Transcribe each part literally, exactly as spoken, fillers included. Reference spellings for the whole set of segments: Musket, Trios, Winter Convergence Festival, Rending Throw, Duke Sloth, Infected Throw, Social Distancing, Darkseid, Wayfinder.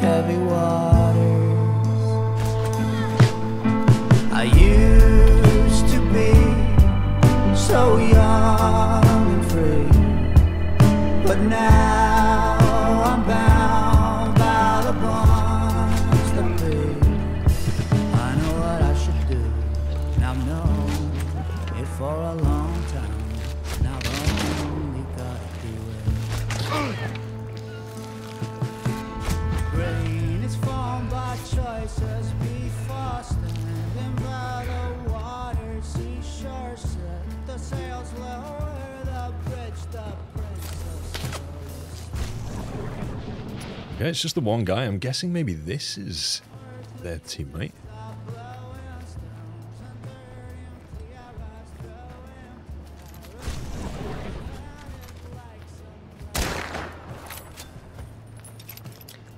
Heavy waters. I used to be so young and free, but now I'm bound by the bonds that lead. I know what I should do, and I've known it for a long time, and I've only got to do it. Choices be forced and then by the water, seashore set the sails lower, the bridge, the princess. Okay, it's just the one guy. I'm guessing maybe this is their teammate.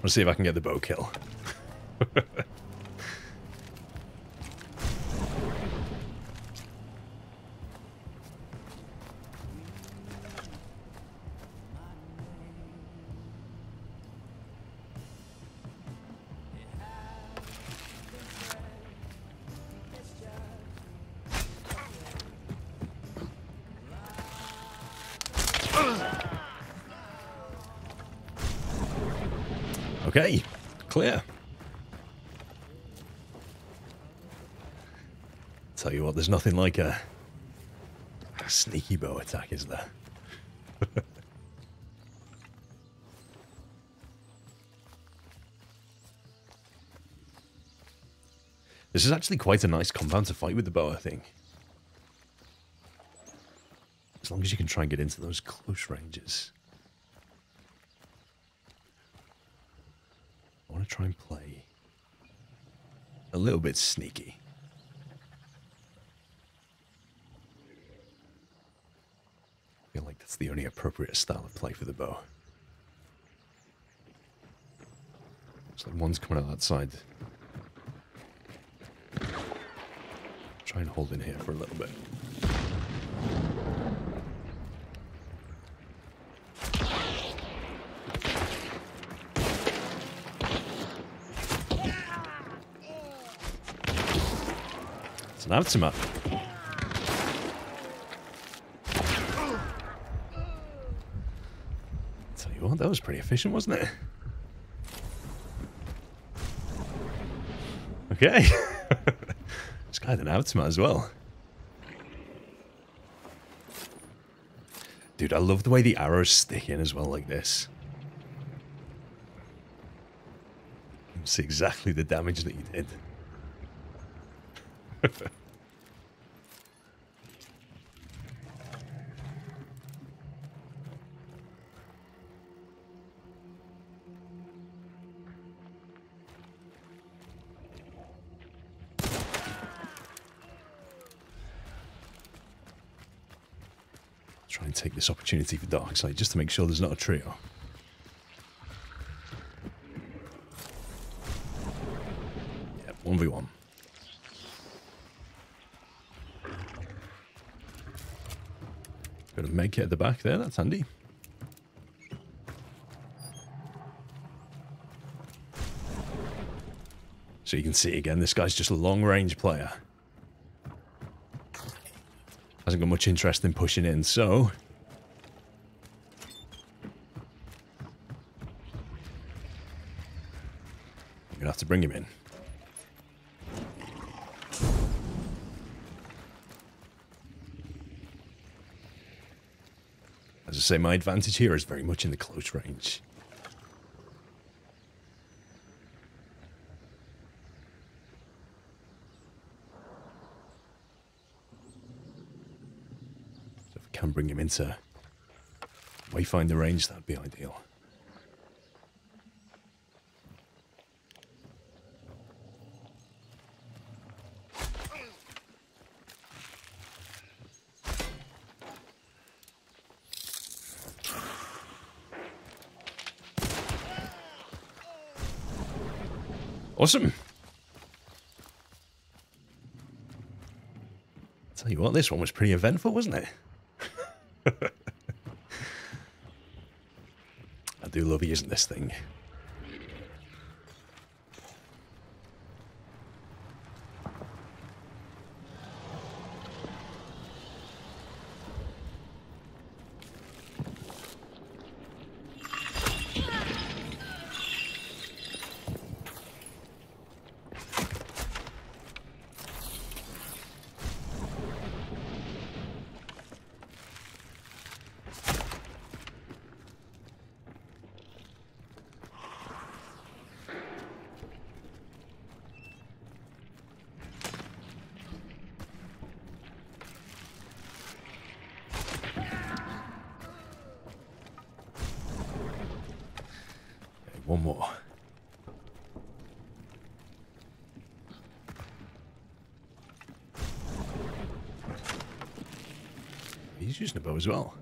Let's see if I can get the bow kill. Okay, clear. Tell you what, there's nothing like a, a sneaky bow attack, is there? This is actually quite a nice compound to fight with the bow, I think. As long as you can try and get into those close ranges. I want to try and play a little bit sneaky. I feel like that's the only appropriate style of play for the bow. Looks like one's coming out that side. Try and hold in here for a little bit. It's an aftermath. That was pretty efficient, wasn't it? Okay. This guy's an outsmart as well. Dude, I love the way the arrows stick in as well like this. You can see exactly the damage that you did. Try and take this opportunity for Darkseid just to make sure there's not a trio. Yep, one v one. Got a med kit at the back there, that's handy. So you can see again, this guy's just a long range player. Hasn't got much interest in pushing in, so I'm gonna have to bring him in. As I say, my advantage here is very much in the close range. Can bring him into Wayfinder range, that'd be ideal. Awesome. Tell you what, this one was pretty eventful, wasn't it? I do love using this thing. One more. He's using a bow as well.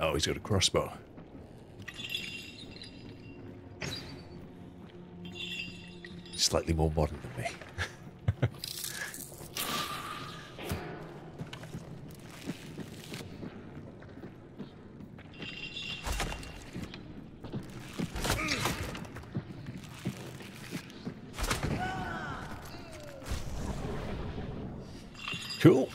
Oh, he's got a crossbow. Slightly more modern than me. Cool.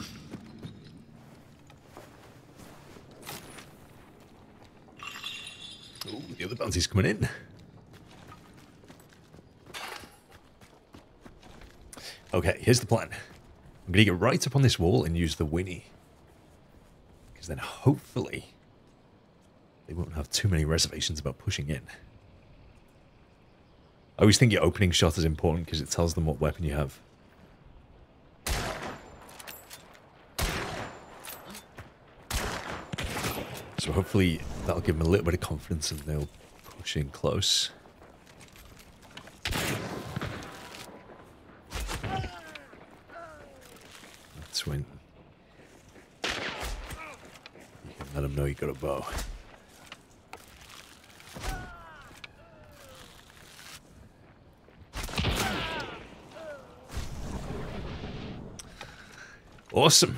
Oh, the other bounty's coming in. Okay, here's the plan. I'm going to get right up on this wall and use the Winnie. Because then hopefully they won't have too many reservations about pushing in. I always think your opening shot is important because it tells them what weapon you have. So hopefully that'll give them a little bit of confidence and they'll push in close. That's when you can let them know you got a bow. Awesome.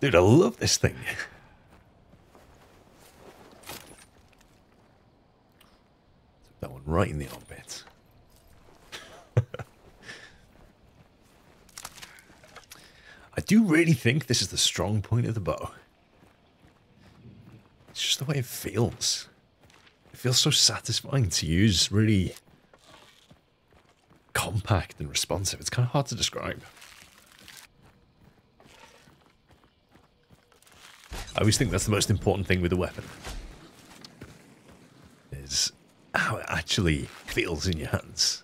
Dude, I love this thing. Took that one right in the armpit. I do really think this is the strong point of the bow. It's just the way it feels. It feels so satisfying to use, really compact and responsive. It's kind of hard to describe. I always think that's the most important thing with a weapon, is how it actually feels in your hands.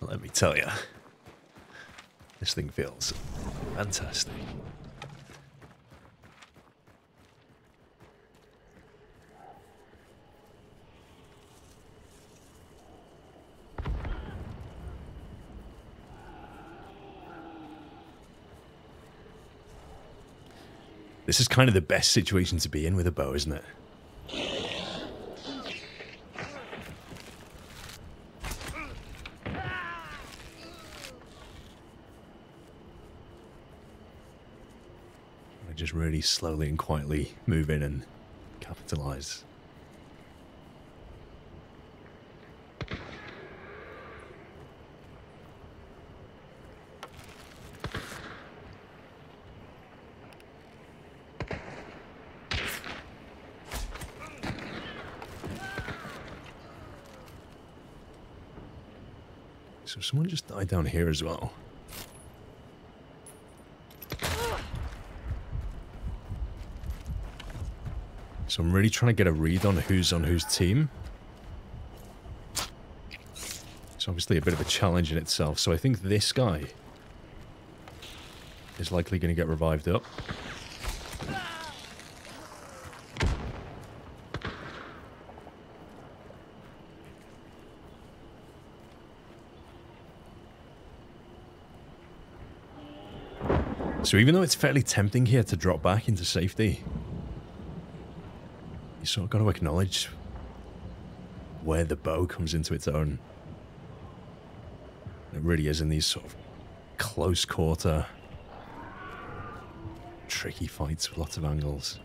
Let me tell you, this thing feels fantastic. This is kind of the best situation to be in with a bow, isn't it? I just really slowly and quietly move in and capitalize. So someone just died down here as well. So I'm really trying to get a read on who's on whose team. It's obviously a bit of a challenge in itself. So I think this guy is likely going to get revived up. So even though it's fairly tempting here to drop back into safety, so I've got to acknowledge where the bow comes into its own. It really is in these sort of close quarter, tricky fights with lots of angles.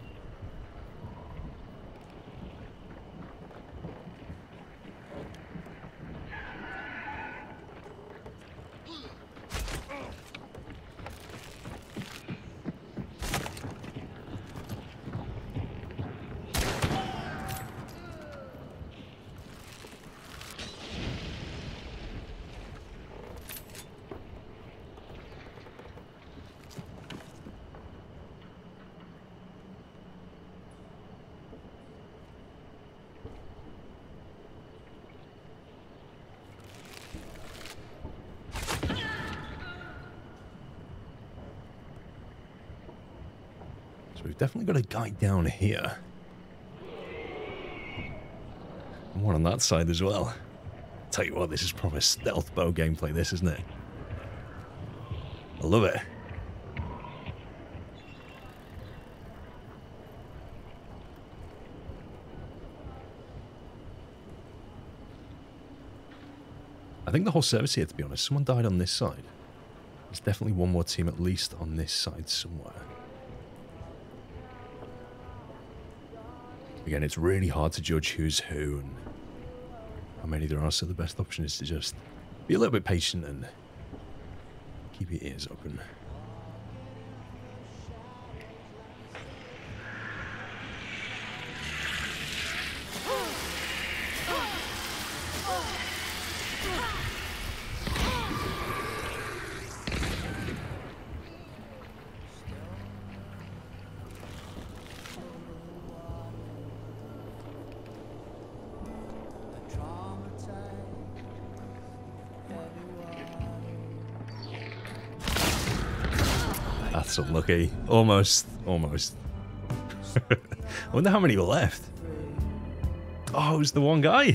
Definitely got a guy down here. And one on that side as well. Tell you what, this is proper stealth bow gameplay, this, isn't it? I love it. I think the whole service here, to be honest. Someone died on this side. There's definitely one more team at least on this side somewhere. Again, it's really hard to judge who's who and how many there are, so the best option is to just be a little bit patient and keep your ears open. Lucky. Almost. Almost. I wonder how many were left. Oh, it was the one guy.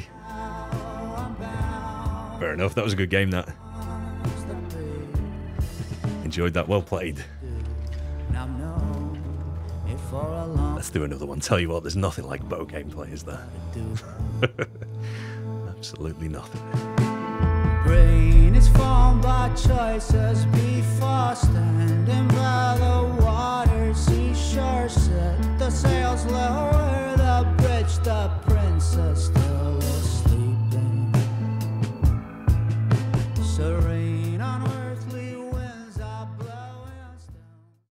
Fair enough. That was a good game, that. Enjoyed that. Well played. Let's do another one. Tell you what, there's nothing like bow gameplay, is there? Absolutely nothing. Brain is formed by choices before standing by the water seashore.